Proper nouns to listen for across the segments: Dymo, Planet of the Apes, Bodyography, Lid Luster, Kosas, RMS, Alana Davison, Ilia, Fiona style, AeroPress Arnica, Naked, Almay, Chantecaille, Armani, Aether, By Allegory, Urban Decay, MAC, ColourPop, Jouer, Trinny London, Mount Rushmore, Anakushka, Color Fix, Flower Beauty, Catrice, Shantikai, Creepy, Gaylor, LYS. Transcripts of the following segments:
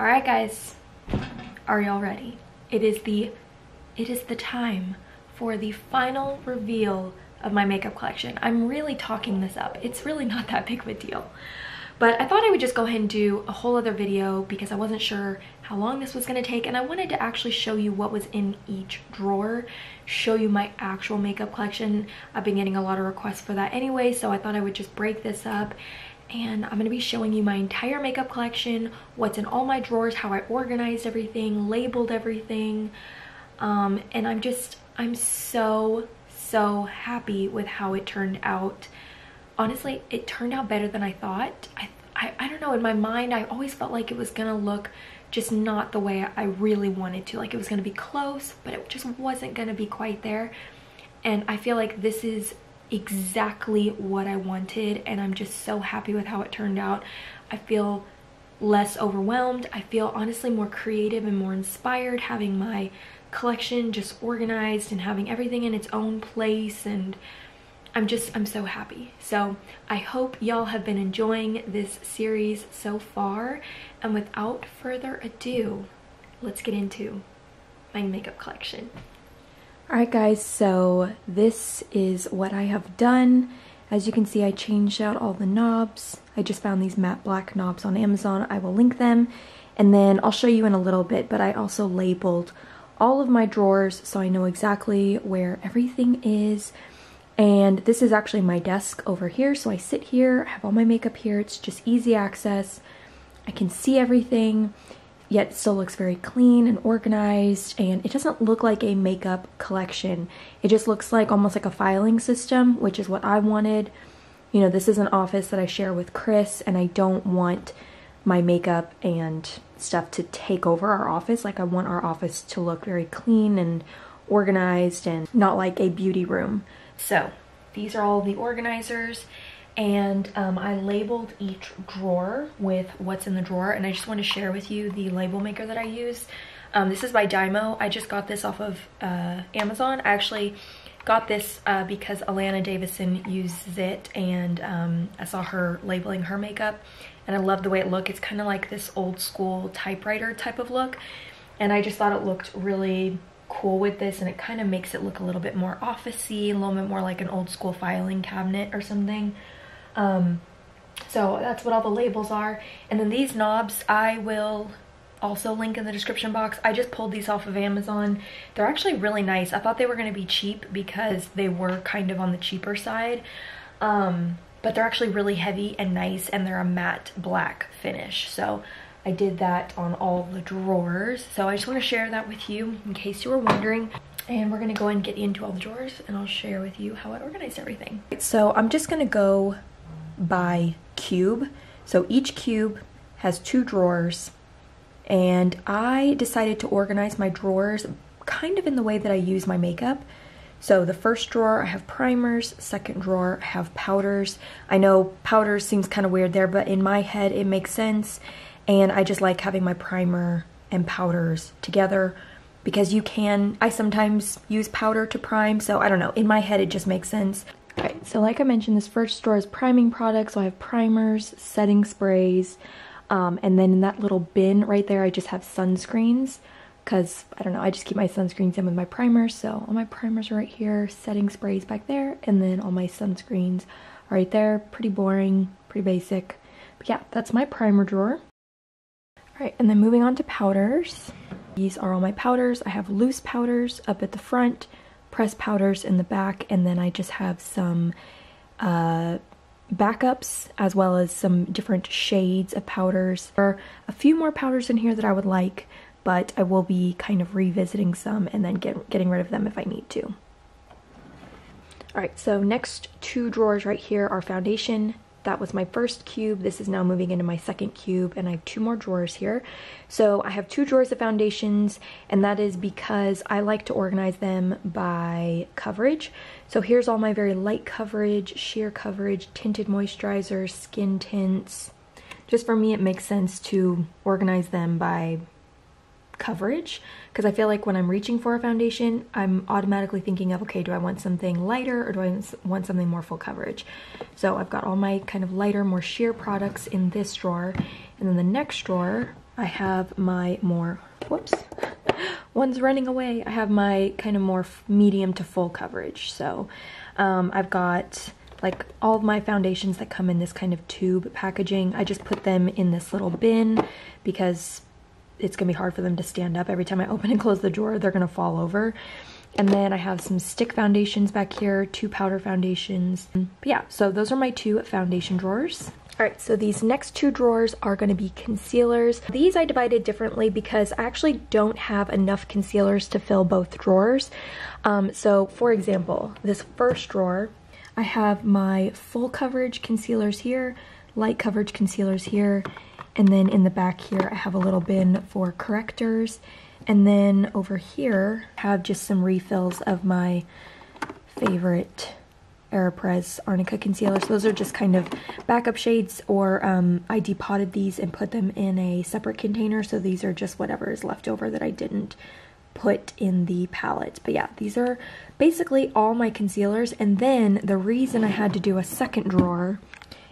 All right, guys, are y'all ready? It is the time for the final reveal of my makeup collection. I'm really talking this up. It's really not that big of a deal. But I thought I would just go ahead and do a whole other video because I wasn't sure how long this was gonna take, and I wanted to actually show you what was in each drawer, show you my actual makeup collection. I've been getting a lot of requests for that anyway, so I thought I would just break this up, and I'm gonna be showing you my entire makeup collection, what's in all my drawers, how I organized everything, labeled everything, and I'm so happy with how it turned out. Honestly, it turned out better than I thought. I don't know, in my mind, I always felt like it was gonna look just not the way I really wanted to. Like, it was gonna be close, but it just wasn't gonna be quite there. And I feel like this is exactly what I wanted, and I'm just so happy with how it turned out. I feel less overwhelmed. I feel honestly more creative and more inspired having my collection just organized and having everything in its own place, and I'm so happy. So I hope y'all have been enjoying this series so far, and without further ado, let's get into my makeup collection. All right, guys, so this is what I have done. As you can see, I changed out all the knobs. I just found these matte black knobs on Amazon. I will link them, and then I'll show you in a little bit, but I also labeled all of my drawers so I know exactly where everything is. And this is actually my desk over here, so I sit here, I have all my makeup here, it's just easy access. I can see everything, yet it still looks very clean and organized, and it doesn't look like a makeup collection. It just looks like almost like a filing system, which is what I wanted. You know, this is an office that I share with Chris, and I don't want my makeup and stuff to take over our office. Like, I want our office to look very clean and organized and not like a beauty room. So these are all the organizers, and I labeled each drawer with what's in the drawer, and I just want to share with you the label maker that I use. This is by Dymo. I just got this off of Amazon. I actually got this because Alana Davison uses it, and I saw her labeling her makeup, and I love the way it looked. It's kind of like this old school typewriter type of look, and I just thought it looked really cool with this, and it kind of makes it look a little bit more office-y, a little bit more like an old school filing cabinet or something. So that's what all the labels are. And then these knobs I will also link in the description box. I just pulled these off of Amazon. They're actually really nice. I thought they were going to be cheap because they were kind of on the cheaper side, but they're actually really heavy and nice, and they're a matte black finish. So I did that on all the drawers, so I just want to share that with you in case you were wondering. And we're going to go and get into all the drawers, and I'll share with you how I organized everything. So I'm just going to go by cube. So each cube has two drawers, and I decided to organize my drawers kind of in the way that I use my makeup. So the first drawer, I have primers. Second drawer, I have powders. I know powders seems kind of weird there, but in my head it makes sense. And I just like having my primer and powders together because I sometimes use powder to prime, so I don't know, in my head it just makes sense. Okay, so like I mentioned, this first drawer is priming products, so I have primers, setting sprays, and then in that little bin right there I just have sunscreens because, I don't know, I just keep my sunscreens in with my primers, so all my primers are right here, setting sprays back there, and then all my sunscreens are right there. Pretty boring, pretty basic, but yeah, that's my primer drawer. Alright, and then moving on to powders. These are all my powders. I have loose powders up at the front, press powders in the back, and then I just have some backups as well as some different shades of powders. There are a few more powders in here that I would like, but I will be kind of revisiting some and then getting rid of them if I need to. Alright, so next two drawers right here are foundation. That was my first cube. This is now moving into my second cube, and I have two more drawers here. So I have two drawers of foundations, and that is because I like to organize them by coverage. So here's all my very light coverage, sheer coverage, tinted moisturizers, skin tints. Just for me, it makes sense to organize them by coverage because I feel like when I'm reaching for a foundation, I'm automatically thinking of, okay, do I want something lighter or do I want something more full coverage? So I've got all my kind of lighter, more sheer products in this drawer, and then the next drawer I have my more, whoops, one's running away. I have my kind of more medium to full coverage. So I've got like all of my foundations that come in this kind of tube packaging. I just put them in this little bin because it's gonna be hard for them to stand up. Every time I open and close the drawer, they're gonna fall over. And then I have some stick foundations back here, two powder foundations. But yeah, so those are my two foundation drawers. All right, so these next two drawers are gonna be concealers. These I divided differently because I actually don't have enough concealers to fill both drawers. So for example, this first drawer, I have my full coverage concealers here, light coverage concealers here, and then in the back here, I have a little bin for correctors. And then over here, I have just some refills of my favorite AeroPress Arnica concealers. Those are just kind of backup shades, or I depotted these and put them in a separate container. So these are just whatever is left over that I didn't put in the palette. But yeah, these are basically all my concealers. And then the reason I had to do a second drawer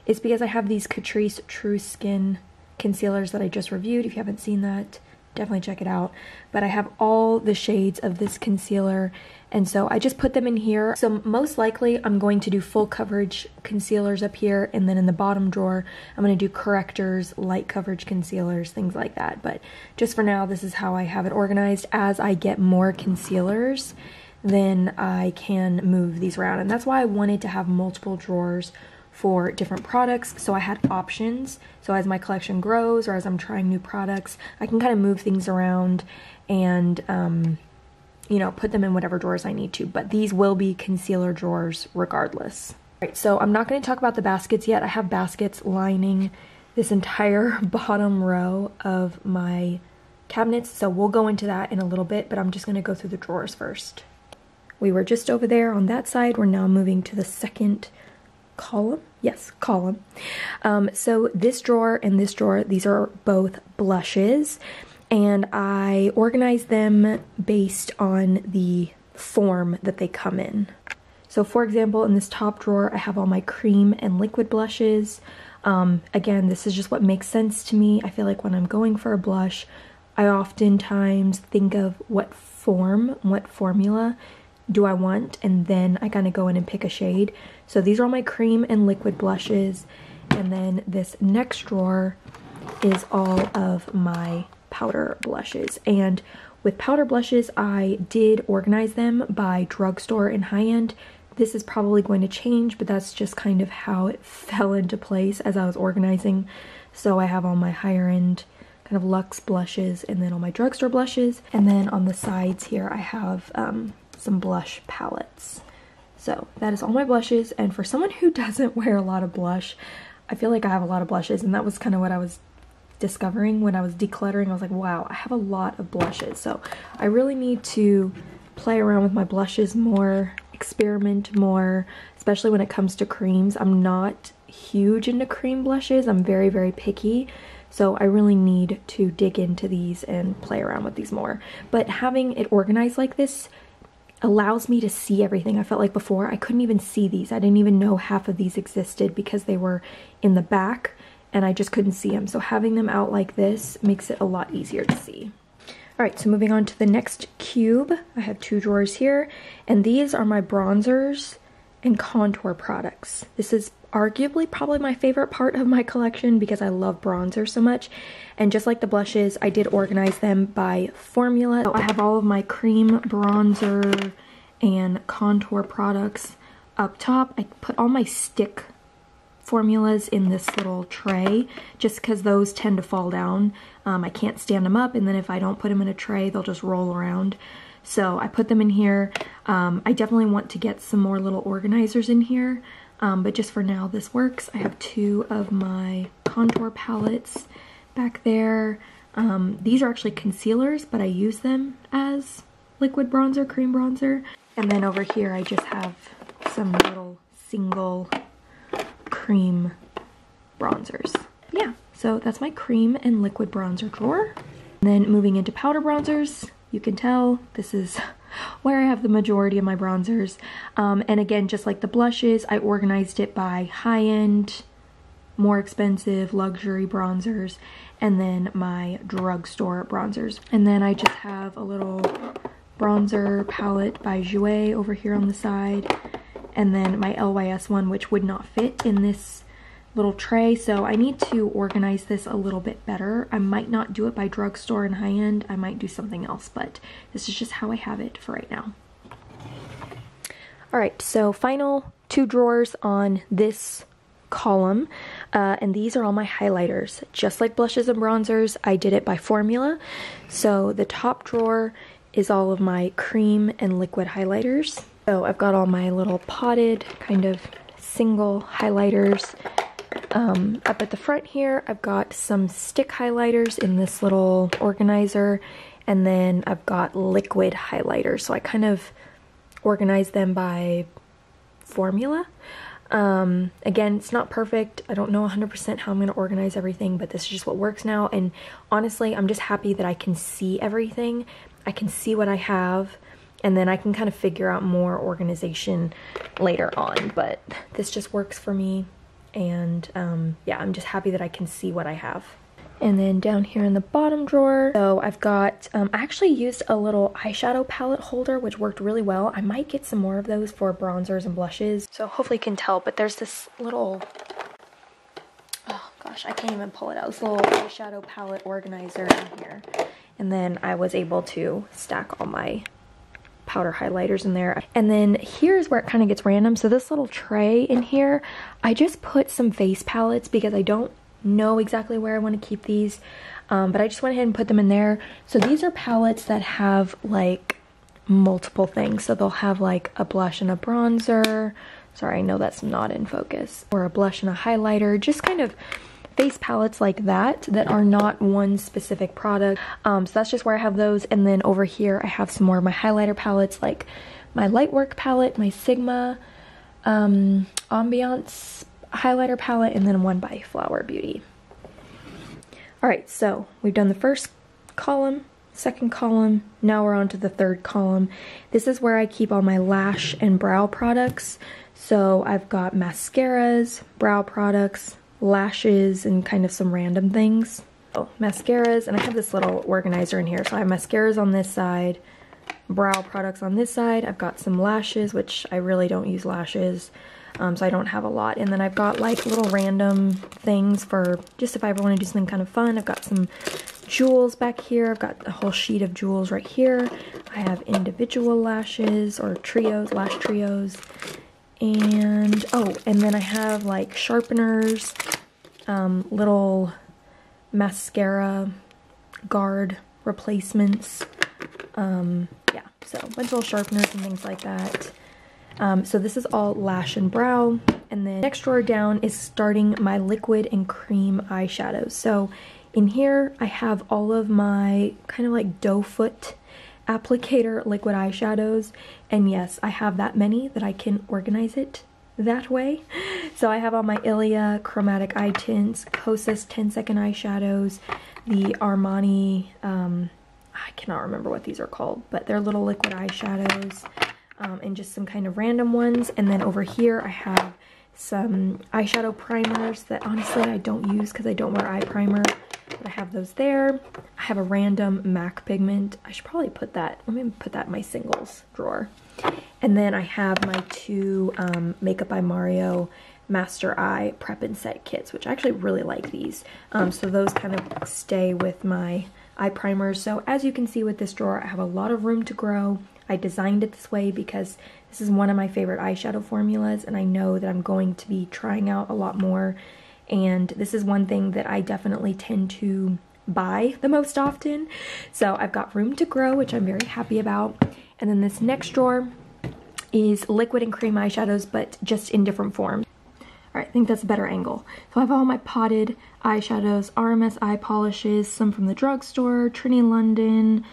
is because I have these Catrice True Skin concealers that I just reviewed. If you haven't seen that, definitely check it out. But I have all the shades of this concealer, and so I just put them in here. So most likely I'm going to do full coverage concealers up here, and then in the bottom drawer I'm going to do correctors, light coverage concealers, things like that. But just for now, this is how I have it organized. As I get more concealers, then I can move these around, and that's why I wanted to have multiple drawers for different products, so I had options. So as my collection grows, or as I'm trying new products, I can kind of move things around and you know, put them in whatever drawers I need to. But these will be concealer drawers regardless. All right, so I'm not going to talk about the baskets yet. I have baskets lining this entire bottom row of my cabinets, so we'll go into that in a little bit, but I'm just going to go through the drawers first. We were just over there on that side. We're now moving to the second column? Yes, column. So this drawer and this drawer, these are both blushes, and I organize them based on the form that they come in. So for example, in this top drawer, I have all my cream and liquid blushes. Again, this is just what makes sense to me. I feel like when I'm going for a blush, I oftentimes think of what form, what formula do I want, and then I kind of go in and pick a shade. So these are all my cream and liquid blushes, and then this next drawer is all of my powder blushes. And with powder blushes, I did organize them by drugstore and high-end. This is probably going to change, but that's just kind of how it fell into place as I was organizing. So I have all my higher-end kind of luxe blushes, and then all my drugstore blushes, and then on the sides here I have some blush palettes. So that is all my blushes, and for someone who doesn't wear a lot of blush, I feel like I have a lot of blushes, and that was kind of what I was discovering when I was decluttering. I was like, wow, I have a lot of blushes. So I really need to play around with my blushes more, experiment more, especially when it comes to creams. I'm not huge into cream blushes. I'm very, very picky. So I really need to dig into these and play around with these more. But having it organized like this allows me to see everything. I felt like before I couldn't even see these. I didn't even know half of these existed because they were in the back and I just couldn't see them. So having them out like this makes it a lot easier to see. All right, so moving on to the next cube. I have two drawers here, and these are my bronzers and contour products. This is arguably probably my favorite part of my collection because I love bronzer so much. And just like the blushes, I did organize them by formula. So I have all of my cream, bronzer, and contour products up top. I put all my stick formulas in this little tray just because those tend to fall down. I can't stand them up, and then if I don't put them in a tray, they'll just roll around. So I put them in here. I definitely want to get some more little organizers in here. But just for now, this works. I have two of my contour palettes back there. These are actually concealers, but I use them as liquid bronzer, cream bronzer. And then over here, I just have some little single cream bronzers. Yeah, so that's my cream and liquid bronzer drawer. And then moving into powder bronzers, you can tell this is where I have the majority of my bronzers. And again, just like the blushes, I organized it by high-end, more expensive luxury bronzers, and then my drugstore bronzers. And then I just have a little bronzer palette by Jouer over here on the side, and then my LYS one, which would not fit in this little tray, so I need to organize this a little bit better. I might not do it by drugstore and high-end, I might do something else, but this is just how I have it for right now. Alright, so final two drawers on this column, and these are all my highlighters. Just like blushes and bronzers, I did it by formula. So the top drawer is all of my cream and liquid highlighters. So I've got all my little potted kind of single highlighters. Up at the front here, I've got some stick highlighters in this little organizer, and then I've got liquid highlighters. So I kind of organize them by formula. Again, it's not perfect. I don't know 100% how I'm going to organize everything, but this is just what works now. And honestly, I'm just happy that I can see everything. I can see what I have, and then I can kind of figure out more organization later on. But this just works for me. And yeah, I'm just happy that I can see what I have. And then down here in the bottom drawer, so I've got, I actually used a little eyeshadow palette holder, which worked really well. I might get some more of those for bronzers and blushes. So hopefully you can tell, but there's this little, oh gosh, I can't even pull it out. This little eyeshadow palette organizer in here. And then I was able to stack all my powder highlighters in there. And then here's where it kind of gets random. So this little tray in here, I just put some face palettes because I don't know exactly where I want to keep these, but I just went ahead and put them in there. So these are palettes that have like multiple things. So they'll have like a blush and a bronzer. Sorry, I know that's not in focus. Or a blush and a highlighter, just kind of face palettes like that, that are not one specific product. So that's just where I have those. And then over here, I have some more of my highlighter palettes, like my Lightwork palette, my Sigma, Ambiance highlighter palette, and then one by Flower Beauty. All right, so we've done the first column, second column, now we're on to the third column. This is where I keep all my lash and brow products. So I've got mascaras, brow products, lashes, and kind of some random things. So mascaras, and I have this little organizer in here, so I have mascaras on this side, brow products on this side. I've got some lashes, which I really don't use lashes, so I don't have a lot. And then I've got like little random things for just if I ever want to do something kind of fun. I've got some jewels back here. I've got a whole sheet of jewels right here. I have individual lashes or trios, lash trios. And oh, and then I have like sharpeners, little mascara guard replacements, yeah, so a bunch of little sharpeners and things like that. So this is all lash and brow. And then next drawer down is starting my liquid and cream eyeshadows. So in here I have all of my kind of like doe foot applicator liquid eyeshadows, and yes, I have that many that I can organize it that way. So I have all my Ilia chromatic eye tints, Kosas 10-second eyeshadows, the Armani, I cannot remember what these are called, but they're little liquid eyeshadows, and just some kind of random ones. And then over here I have some eyeshadow primers that honestly I don't use because I don't wear eye primer. But I have those there. I have a random MAC pigment. I should probably put that, let me put that in my singles drawer. And then I have my two Makeup by Mario Master Eye Prep and Set kits, which I actually really like these. So those kind of stay with my eye primers. So as you can see with this drawer, I have a lot of room to grow. I designed it this way because this is one of my favorite eyeshadow formulas, and I know that I'm going to be trying out a lot more. And this is one thing that I definitely tend to buy the most often. So I've got room to grow, which I'm very happy about. And then this next drawer is liquid and cream eyeshadows, but just in different forms. All right, I think that's a better angle. So I have all my potted eyeshadows, RMS eye polishes, some from the drugstore, Trinny London,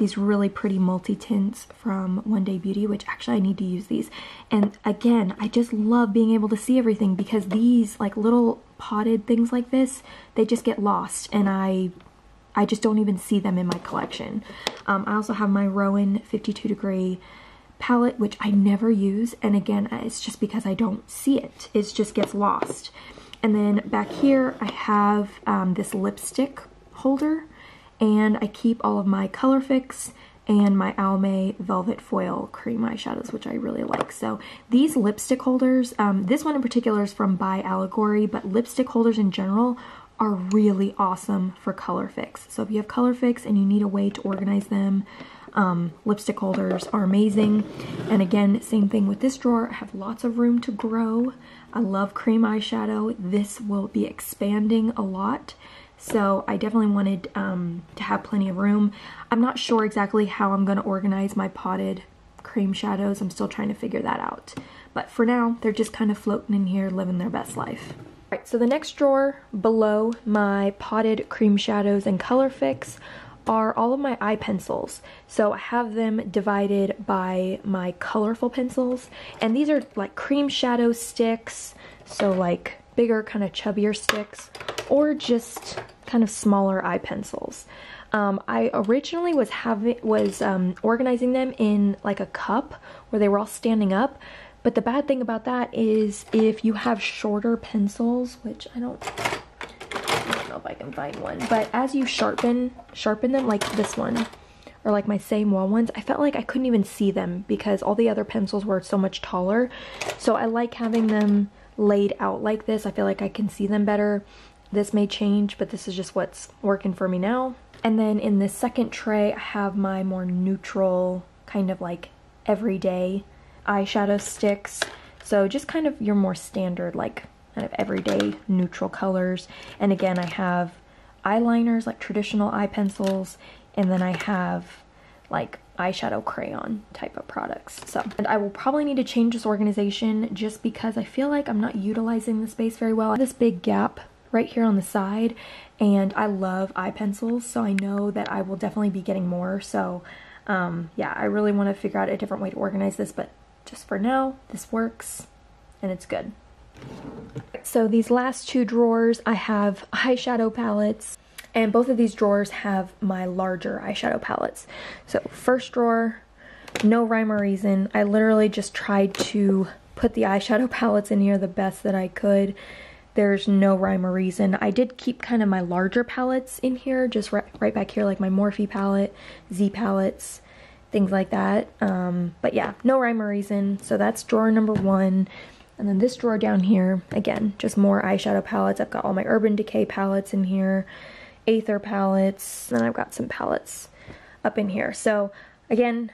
these really pretty multi-tints from One Day Beauty, which actually I need to use these. And again, I just love being able to see everything because these like little potted things like this, they just get lost, and I just don't even see them in my collection. I also have my Rowan 52 degree palette, which I never use, and again, it's just because I don't see it. It just gets lost. And then back here I have this lipstick holder, and I keep all of my Color Fix and my Almay Velvet Foil Cream eyeshadows, which I really like. So these lipstick holders, this one in particular is from By Allegory, but lipstick holders in general are really awesome for Color Fix. So if you have Color Fix and you need a way to organize them, lipstick holders are amazing. And again, same thing with this drawer. I have lots of room to grow. I love cream eyeshadow. This will be expanding a lot, so I definitely wanted to have plenty of room. I'm not sure exactly how I'm going to organize my potted cream shadows. I'm still trying to figure that out. But for now, they're just kind of floating in here, living their best life. All right, so the next drawer below my potted cream shadows and Color Fix are all of my eye pencils. So I have them divided by my colorful pencils, and these are like cream shadow sticks, so like bigger, kind of chubbier sticks, or just kind of smaller eye pencils. I originally was organizing them in like a cup where they were all standing up, but the bad thing about that is if you have shorter pencils, which I don't know if I can find one, but as you sharpen them, like this one or like my same wall ones, I felt like I couldn't even see them because all the other pencils were so much taller. So I like having them laid out like this. I feel like I can see them better. This may change, but this is just what's working for me now. And then in this second tray, I have my more neutral, kind of like everyday eyeshadow sticks. So just kind of your more standard, like kind of everyday neutral colors. And again, I have eyeliners, like traditional eye pencils, and then I have like eyeshadow crayon type of products. So, and I will probably need to change this organization just because I feel like I'm not utilizing the space very well. This big gap right here on the side, and I love eye pencils, so I know that I will definitely be getting more. So yeah, I really want to figure out a different way to organize this, but just for now this works and it's good. So these last two drawers, I have eyeshadow palettes, and both of these drawers have my larger eyeshadow palettes. So first drawer, no rhyme or reason. I literally just tried to put the eyeshadow palettes in here the best that I could. There's no rhyme or reason. I did keep kind of my larger palettes in here, just right back here, like my Morphe palette, Z palettes, things like that. But yeah, no rhyme or reason. So that's drawer number one. And then this drawer down here, again, just more eyeshadow palettes. I've got all my Urban Decay palettes in here, Aether palettes, and then I've got some palettes up in here. So again,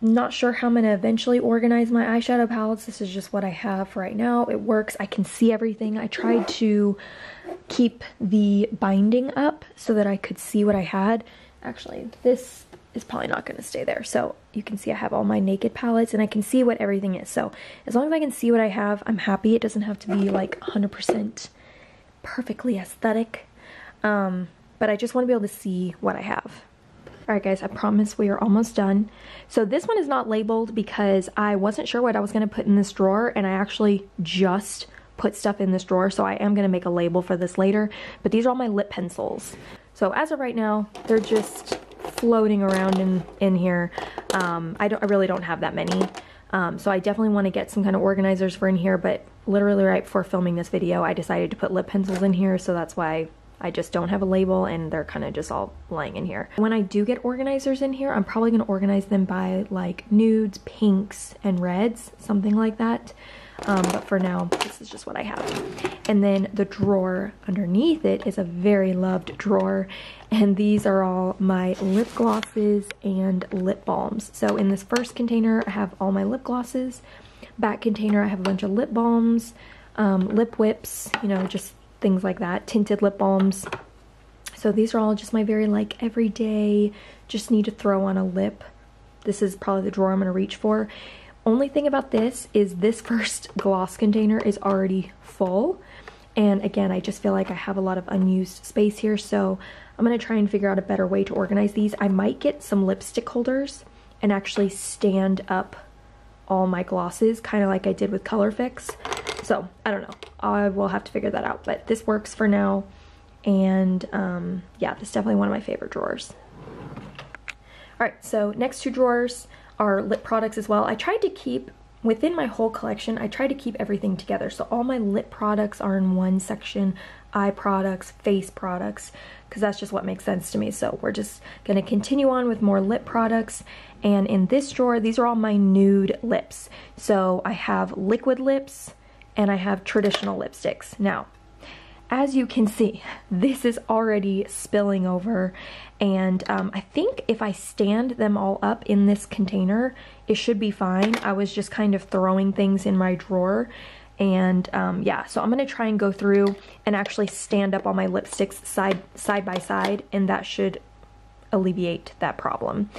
not sure how I'm gonna eventually organize my eyeshadow palettes. This is just what I have right now. It works, I can see everything. I tried to keep the binding up so that I could see what I had. Actually, this is probably not gonna stay there. So you can see I have all my Naked palettes, and I can see what everything is. So as long as I can see what I have, I'm happy. It doesn't have to be like 100% perfectly aesthetic. But I just want to be able to see what I have. All right guys, I promise we are almost done. So this one is not labeled because I wasn't sure what I was going to put in this drawer, and I actually just put stuff in this drawer, so I am going to make a label for this later. But these are all my lip pencils. So as of right now, they're just floating around in here. I really don't have that many. So I definitely want to get some kind of organizers for in here, but literally right before filming this video, I decided to put lip pencils in here, so that's why I just don't have a label and they're kind of just all lying in here. When I do get organizers in here, I'm probably going to organize them by like nudes, pinks, and reds, something like that. But for now, this is just what I have. And then the drawer underneath it is a very loved drawer, and these are all my lip glosses and lip balms. So in this first container, I have all my lip glosses. Back container, I have a bunch of lip balms, lip whips, you know, just things like that, tinted lip balms. So these are all just my very like everyday, just need to throw on a lip. This is probably the drawer I'm going to reach for. Only thing about this is this first gloss container is already full, and again, I just feel like I have a lot of unused space here, so I'm going to try and figure out a better way to organize these. I might get some lipstick holders and actually stand up all my glosses, kind of like I did with Color Fix. So I don't know, I will have to figure that out, but this works for now. And yeah, this is definitely one of my favorite drawers. All right, so next two drawers are lip products as well. I tried to keep Within my whole collection, I try to keep everything together. So all my lip products are in one section, eye products, face products, because that's just what makes sense to me. So we're just going to continue on with more lip products. And in this drawer, these are all my nude lips. So I have liquid lips and I have traditional lipsticks. Now, as you can see, this is already spilling over, and I think if I stand them all up in this container, it should be fine. I was just kind of throwing things in my drawer, and yeah, so I'm gonna try and go through and actually stand up all my lipsticks side by side, and that should alleviate that problem.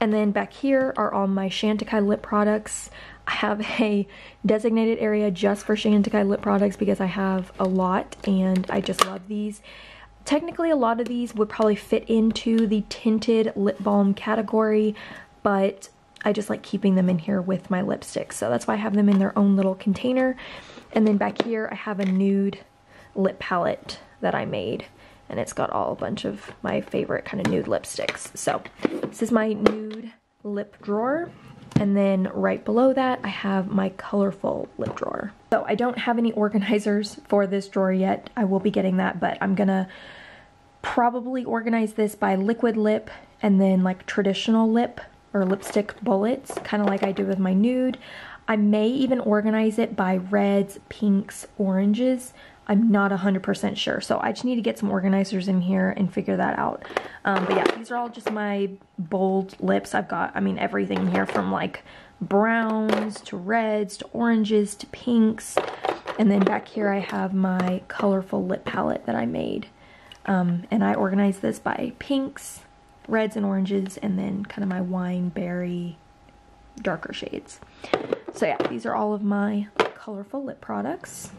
And then back here are all my Chantecaille lip products. I have a designated area just for Shantikai lip products because I have a lot and I just love these. Technically, a lot of these would probably fit into the tinted lip balm category, but I just like keeping them in here with my lipsticks. So that's why I have them in their own little container. And then back here, I have a nude lip palette that I made, and it's got all a bunch of my favorite kind of nude lipsticks. So this is my nude lip drawer. And then right below that, I have my colorful lip drawer. So I don't have any organizers for this drawer yet. I will be getting that, but I'm gonna probably organize this by liquid lip and then like traditional lip or lipstick bullets, kind of like I do with my nude. I may even organize it by reds, pinks, oranges. I'm not 100% sure, so I just need to get some organizers in here and figure that out. But yeah, these are all just my bold lips. I've got, I mean, everything here from like browns to reds to oranges to pinks. And then back here I have my colorful lip palette that I made. And I organized this by pinks, reds and oranges, and then kind of my wine berry darker shades. So yeah, these are all of my colorful lip products.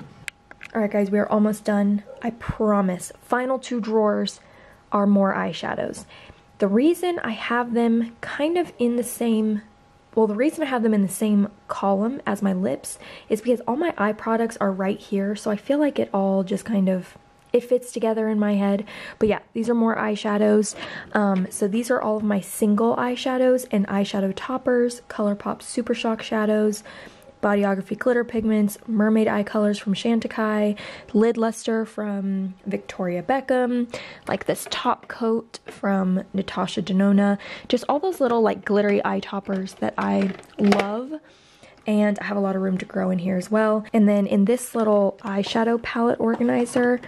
Alright guys, we are almost done, I promise. Final two drawers are more eyeshadows. The reason I have them kind of in the same, well, the reason I have them in the same column as my lips is because all my eye products are right here, so I feel like it all just kind of, it fits together in my head. But yeah, these are more eyeshadows. So these are all of my single eyeshadows and eyeshadow toppers, ColourPop Super Shock shadows, Bodyography glitter pigments, mermaid eye colors from Shantikai, Lid Luster from Victoria Beckham, like this top coat from Natasha Denona, just all those little like glittery eye toppers that I love, and I have a lot of room to grow in here as well. And then in this little eyeshadow palette organizer,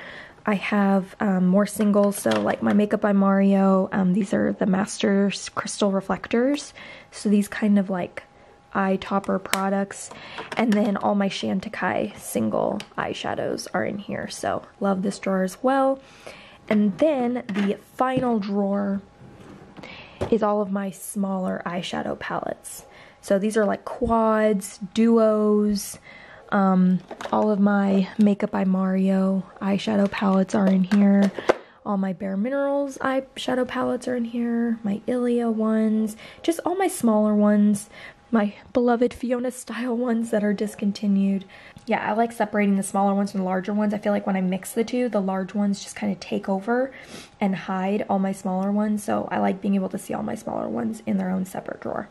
I have more singles, so like my Makeup by Mario, these are the Masters Crystal Reflectors, so these kind of like eye topper products, and then all my Shantikai single eyeshadows are in here, so love this drawer as well. And then the final drawer is all of my smaller eyeshadow palettes. So these are like quads, duos, all of my Makeup by Mario eyeshadow palettes are in here. All my Bare Minerals eyeshadow palettes are in here, my Ilia ones, just all my smaller ones, my beloved Fiona style ones that are discontinued. Yeah, I like separating the smaller ones from the larger ones. I feel like when I mix the two, the large ones just kind of take over and hide all my smaller ones. So I like being able to see all my smaller ones in their own separate drawer.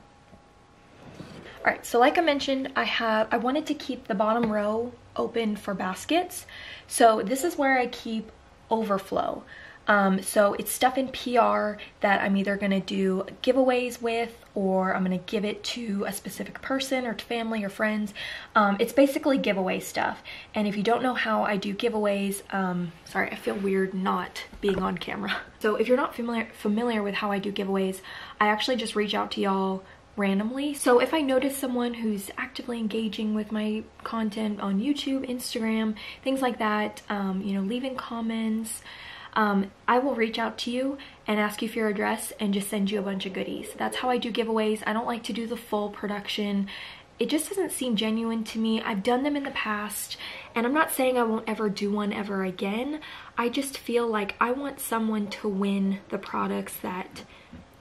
All right, so like I mentioned, I wanted to keep the bottom row open for baskets. So this is where I keep overflow. So it's stuff in PR that I'm either going to do giveaways with, or I'm going to give it to a specific person or to family or friends. It's basically giveaway stuff. And if you don't know how I do giveaways, sorry, I feel weird not being on camera. So if you're not familiar with how I do giveaways, I actually just reach out to y'all randomly. So if I notice someone who's actively engaging with my content on YouTube, Instagram, things like that, you know, leaving comments, I will reach out to you and ask you for your address and just send you a bunch of goodies. That's how I do giveaways. I don't like to do the full production. It just doesn't seem genuine to me. I've done them in the past, and I'm not saying I won't ever do one ever again. I just feel like I want someone to win the products that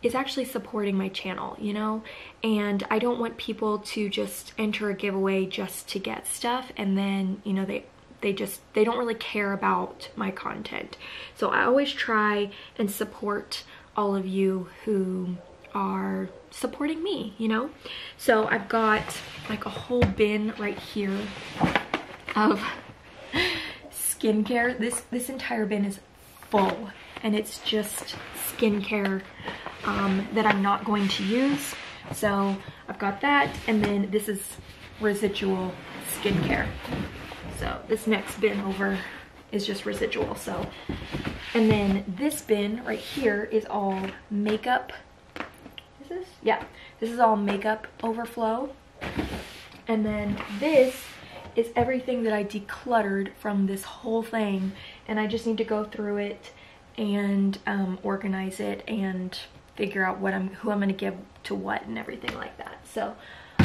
is actually supporting my channel, you know? And I don't want people to just enter a giveaway just to get stuff and then, you know, they don't really care about my content. So I always try and support all of you who are supporting me, you know? So I've got like a whole bin right here of skincare. This entire bin is full, and it's just skincare that I'm not going to use. So I've got that, and then this is residual skincare. So this next bin over is just residual. So, and then this bin right here is all makeup. Is this? Yeah, this is all makeup overflow. And then this is everything that I decluttered from this whole thing, and I just need to go through it and organize it and figure out what who I'm going to give to what and everything like that. So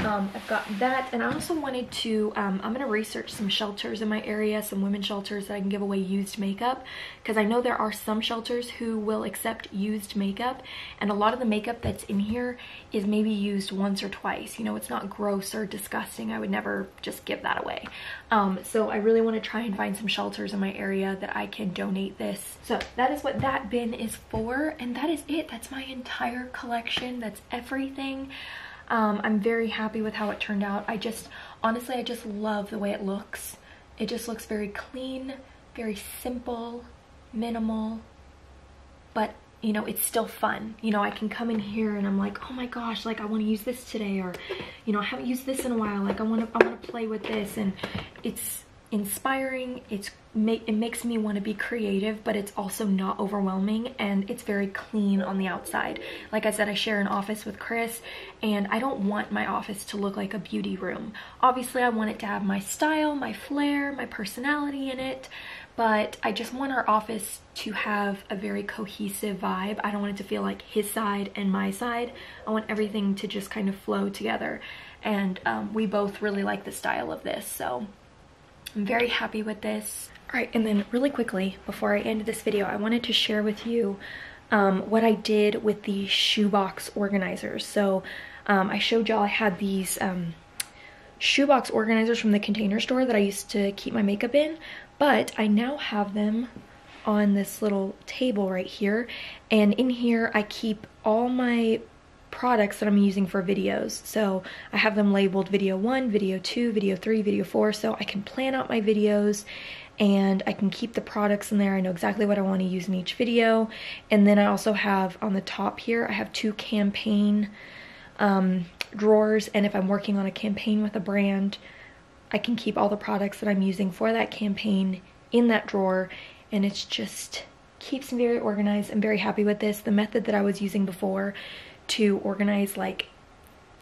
I've got that, and I also wanted to I'm going to research some shelters in my area, some women's shelters that I can give away used makeup, because I know there are some shelters who will accept used makeup, and a lot of the makeup that's in here is maybe used once or twice, you know, it's not gross or disgusting. I would never just give that away. So I really want to try and find some shelters in my area that I can donate this. So that is what that bin is for, and that is it. That's my entire collection. That's everything. I'm very happy with how it turned out. I just love the way it looks. It just looks very clean, very simple, minimal, but you know, it's still fun. You know, I can come in here and I'm like, oh my gosh, like I want to use this today, or you know, I haven't used this in a while, like I want to play with this. And it's inspiring, it makes me want to be creative, but it's also not overwhelming, and it's very clean on the outside. Like I said, I share an office with Chris, and I don't want my office to look like a beauty room. Obviously I want it to have my style, my flair, my personality in it, but I just want our office to have a very cohesive vibe. I don't want it to feel like his side and my side. I want everything to just kind of flow together, and we both really like the style of this, so I'm very happy with this. All right, and then really quickly, before I end this video, I wanted to share with you what I did with the shoebox organizers. So I showed y'all I had these shoebox organizers from the Container Store that I used to keep my makeup in, but I now have them on this little table right here. And in here, I keep all my products that I'm using for videos. So I have them labeled video 1, video 2, video 3, video 4, so I can plan out my videos and I can keep the products in there. I know exactly what I want to use in each video. And then I also have on the top here, I have two campaign drawers, and if I'm working on a campaign with a brand, I can keep all the products that I'm using for that campaign in that drawer, and it's just keeps me very organized. I'm very happy with this. The method that I was using before to organize, like,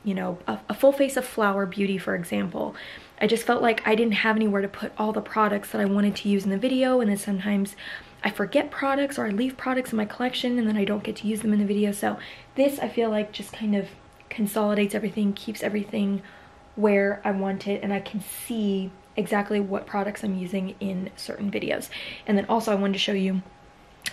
you know, a full face of Flower Beauty, for example, I just felt like I didn't have anywhere to put all the products that I wanted to use in the video, and then sometimes I forget products, or I leave products in my collection and then I don't get to use them in the video. So this, I feel like, just kind of consolidates everything, keeps everything where I want it, and I can see exactly what products I'm using in certain videos. And then also I wanted to show you,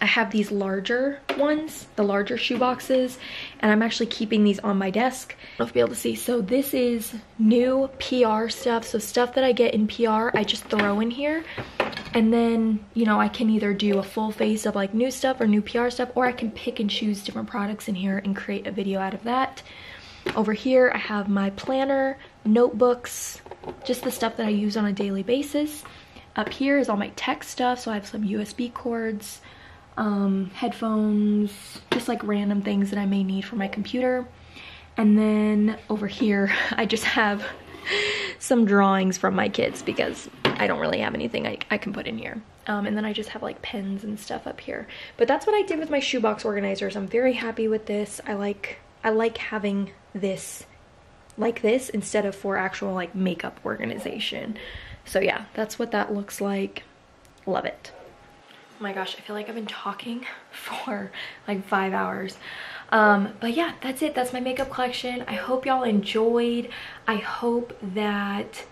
I have these larger ones, the larger shoe boxes, and I'm actually keeping these on my desk. I don't know if you'll be able to see. So this is new PR stuff. So stuff that I get in PR, I just throw in here. And then, you know, I can either do a full face of like new stuff or new PR stuff, or I can pick and choose different products in here and create a video out of that. Over here, I have my planner, notebooks, just the stuff that I use on a daily basis. Up here is all my tech stuff. So I have some USB cords, headphones, just like random things that I may need for my computer. And then over here, I just have some drawings from my kids because I don't really have anything I can put in here. And then I just have like pens and stuff up here. But that's what I did with my shoebox organizers. I'm very happy with this. I like having this like this instead of for actual like makeup organization. So yeah, that's what that looks like. Love it. Oh my gosh, I feel like I've been talking for like 5 hours. But yeah, that's it. That's my makeup collection. I hope y'all enjoyed. I hope that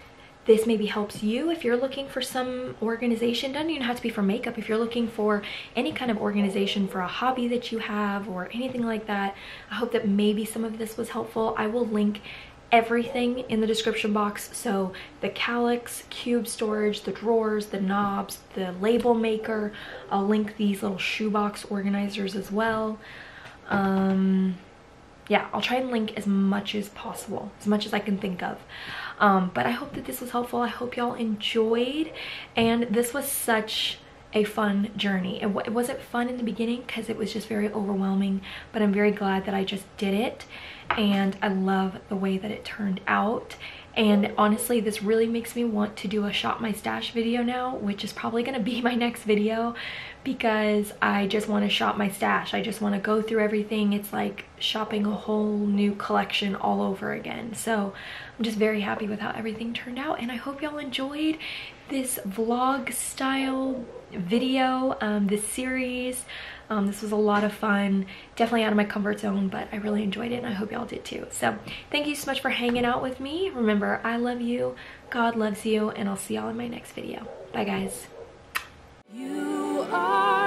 this maybe helps you if you're looking for some organization. Doesn't even have to be for makeup. If you're looking for any kind of organization for a hobby that you have or anything like that, I hope that maybe some of this was helpful. I will link everything in the description box, so the calyx, cube storage, the drawers, the knobs, the label maker. I'll link these little shoebox organizers as well. yeah, I'll try and link as much as possible, as much as I can think of. But I hope that this was helpful. I hope y'all enjoyed. And this was such a fun journey. It wasn't fun in the beginning because it was just very overwhelming, but I'm very glad that I just did it. And I love the way that it turned out. And honestly, this really makes me want to do a shop my stash video now, which is probably going to be my next video, because I just want to shop my stash. I just want to go through everything. It's like shopping a whole new collection all over again. So I'm just very happy with how everything turned out, and I hope y'all enjoyed this vlog style video, this series. This was a lot of fun, definitely out of my comfort zone, but I really enjoyed it, and I hope y'all did too. So thank you so much for hanging out with me. Remember, I love you, God loves you, and I'll see y'all in my next video. Bye guys. You are